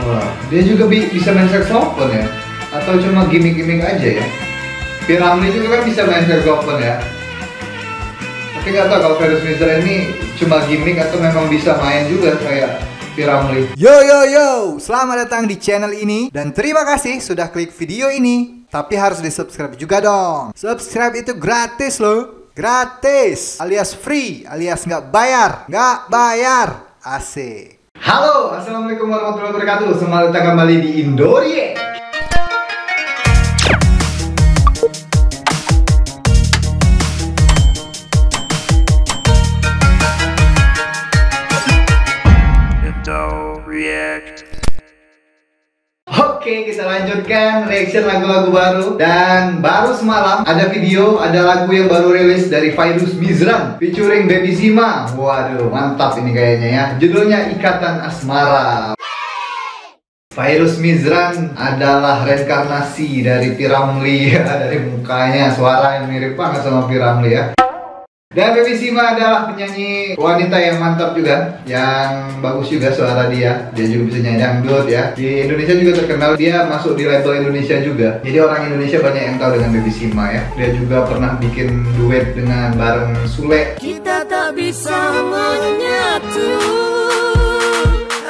Wah, dia juga bisa main saxophone ya? Atau cuma gimmick-gimmick aja ya? P. Ramli juga kan bisa main saxophone ya? Tapi gak tau kalau Fairuz Misran ini cuma gimmick atau memang bisa main juga kayak P. Ramli. Yo yo yo, selamat datang di channel ini dan terima kasih sudah klik video ini. Tapi harus di-subscribe juga dong. Subscribe itu gratis loh. Gratis, alias free, alias nggak bayar. Nggak bayar, asik. Halo, assalamualaikum warahmatullahi wabarakatuh. Selamat datang kembali di INDOREACTTV. Oke, kita lanjutkan reaction lagu-lagu baru. Dan baru semalam ada video, ada lagu yang baru rilis dari Fairuz Misran featuring Baby Shima. Waduh, mantap ini kayaknya ya. Judulnya Ikatan Asmara. Fairuz Misran adalah reinkarnasi dari P. Ramli ya. Dari mukanya, suara yang mirip banget sama P. Ramli ya. Dan Baby Shima adalah penyanyi wanita yang mantap juga, yang bagus juga suara dia. Dia juga bisa nyanyi dangdut ya. Di Indonesia juga terkenal, dia masuk di label Indonesia juga. Jadi orang Indonesia banyak yang tahu dengan Baby Shima ya. Dia juga pernah bikin duet dengan bareng Sule. Kita tak bisa menyatu.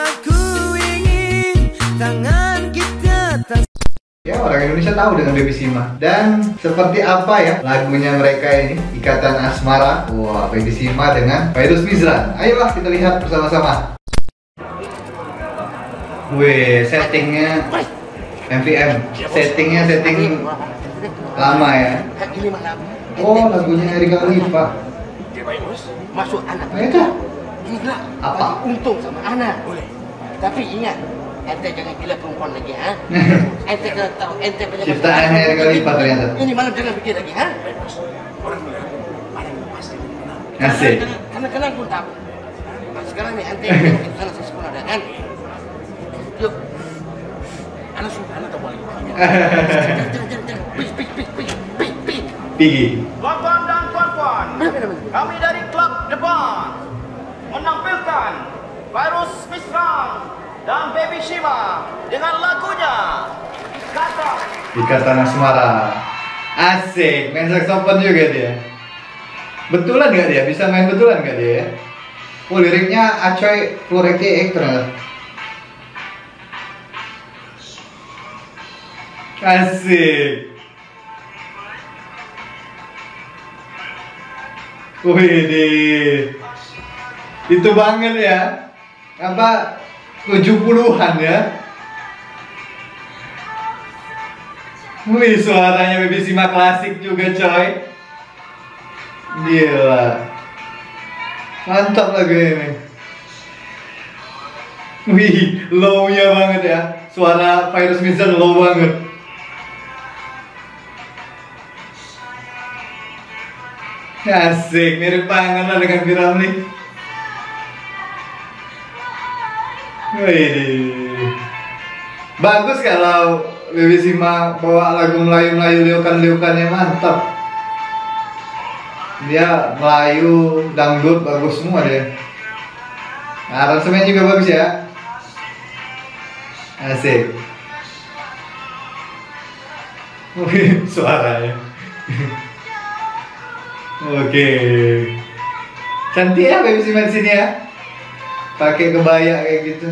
Aku ingin tangan kita ya, orang Indonesia tahu dengan Baby Shima. Dan seperti apa ya lagunya mereka ini, Ikatan Asmara. Wah, Baby Shima dengan Fairuz Misran. Ayolah kita lihat bersama-sama. Wih, settingnya MVM. Settingnya setting lama ya. Oh, lagunya Eri Galif, Pak. Masuk anak. Mereka gila. Apa? Untung sama anak. Boleh. Tapi ingat, ente jangan gila perempuan lagi, ha? Ente kena tahu, ente banyak ciptaan yang kali lipat ternyata. Ini malam jangan pikir lagi, ha? Orang melihat, paling pasti kenal. Asik. Karena kenal pun tahu. Sekarang ni ente kenal sesuatu ada kan? Yuk, anak suka anak tak boleh. Pigi. Bapak dan puan-puan, kami dari klub depan menampilkan Fairuz Misran dan Baby Shima dengan lagunya Ikatan Asmara. Asik, main saxophone juga dia. Betulan gak dia? Bisa main betulan gak dia ya? Oh, liriknya acoy luriknya eksternal. Asik. Wih, itu banget ya. Apa 70-an ya. Wih, suaranya Baby Shima klasik juga coy. Gila, mantap lagu ini. Wih, low-nya banget ya. Suara Fairuz Misran low banget. Asik, mirip banget lah dengan P. Ramli. Wih, bagus kalau Baby Shima bawa lagu Melayu-Melayu, liukan-liukannya mantap. Dia Melayu, dangdut, bagus semua dia. Aransemen juga bagus ya. Asik. Wih, suaranya. Oke. Cantik ya Baby Shima di sini ya. Pakai kebaya kayak gitu.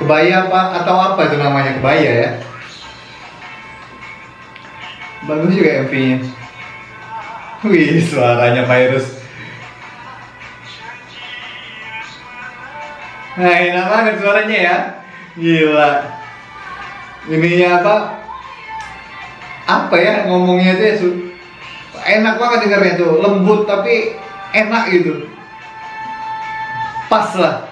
Kebaya apa atau apa itu namanya, kebaya ya. Bagus juga MV-nya. Wih, suaranya Fairuz. Nah, enak banget suaranya ya. Gila. Ininya apa? Apa ya ngomongnya itu? Enak banget dengarnya tuh, lembut tapi enak gitu. Pas lah.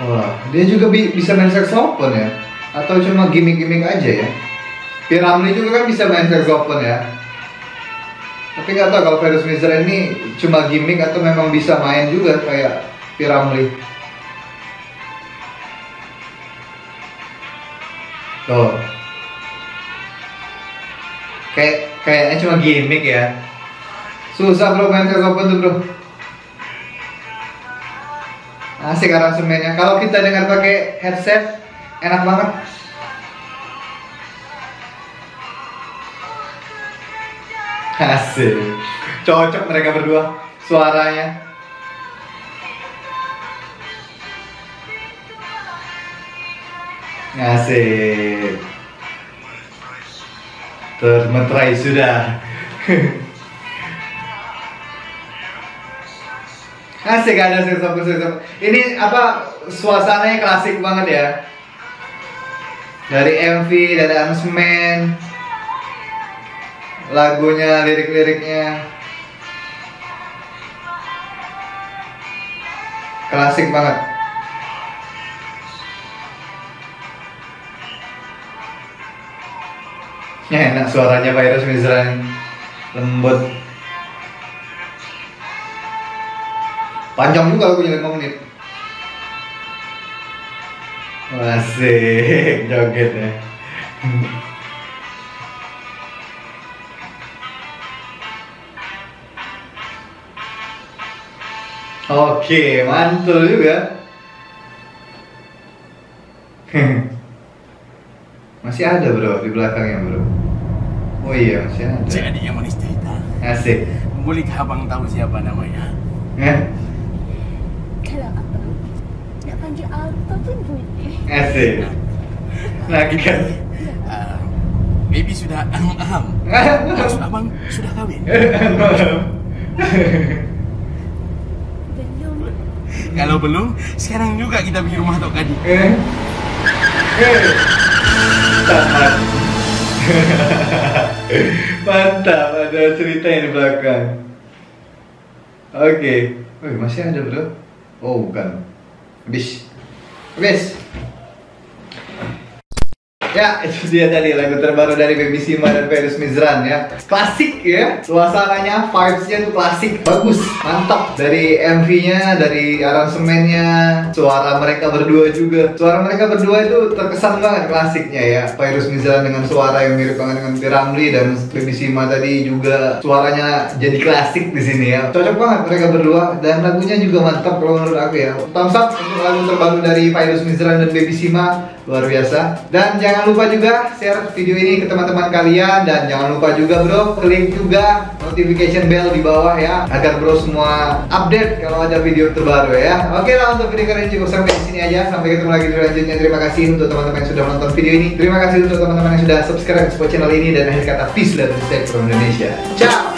Wah, dia juga bisa main saxophone ya? Atau cuma gimmick-gimmick aja ya? P. Ramli juga kan bisa main saxophone ya? Tapi nggak tahu kalau Fairuz Misran ini cuma gimmick atau memang bisa main juga kayak P. Ramli. Tuh, kayaknya cuma gimmick ya. Susah bro main saxophone tuh bro. Asik aransemennya. Kalau kita dengar pakai headset, enak banget. Asik. Cocok mereka berdua suaranya. Asik. Termetrai sudah. Asik, ada sirkup-sirkup. Ini apa, suasananya klasik banget ya. Dari MV, dari aransemen, lagunya, lirik-liriknya klasik banget. Ya, enak suaranya Fairuz Misran, lembut. Panjang juga lagunya, 5 menit. Masih joget ya. Oke, mantul juga. Masih ada bro, di belakangnya bro. Oh iya, masih ada. Jadi yang manis cerita. Asik. Boleh abang tahu siapa namanya? Kalau abang nak panggil apa pun boleh. Asik. Lagi kan? Baby sudah aham. Maksud abang sudah kahwin? Belum. Kalau belum, sekarang juga kita pergi rumah Tok Kadi. Mantap. Mantap, ada cerita yang di belakang. Oke. Wih, masih ada bro. Oh, bukan. Habis. Habis. Ya, itu dia tadi lagu terbaru dari Baby Shima dan Fairuz Misran ya. Klasik ya. Suasananya, vibes-nya tuh klasik. Bagus, mantap. Dari MV-nya, dari aransemennya, suara mereka berdua juga. Suara mereka berdua itu terkesan banget klasiknya ya. Fairuz Misran dengan suara yang mirip banget dengan P. Ramli, dan Baby Shima tadi juga suaranya jadi klasik di sini ya. Cocok banget mereka berdua, dan lagunya juga mantap kalau menurut aku ya. Thumbs up untuk lagu terbaru dari Fairuz Misran dan Baby Shima, luar biasa. Dan jangan lupa juga share video ini ke teman-teman kalian, dan jangan lupa juga bro, klik juga notification bell di bawah ya, agar bro semua update kalau ada video terbaru ya. Oke lah, untuk video kali ini cukup sampai di sini aja. Sampai ketemu lagi di video selanjutnya. Terima kasih untuk teman-teman yang sudah menonton video ini. Terima kasih untuk teman-teman yang sudah subscribe ke channel ini, dan akhir kata peace dan respect from Indonesia. Ciao.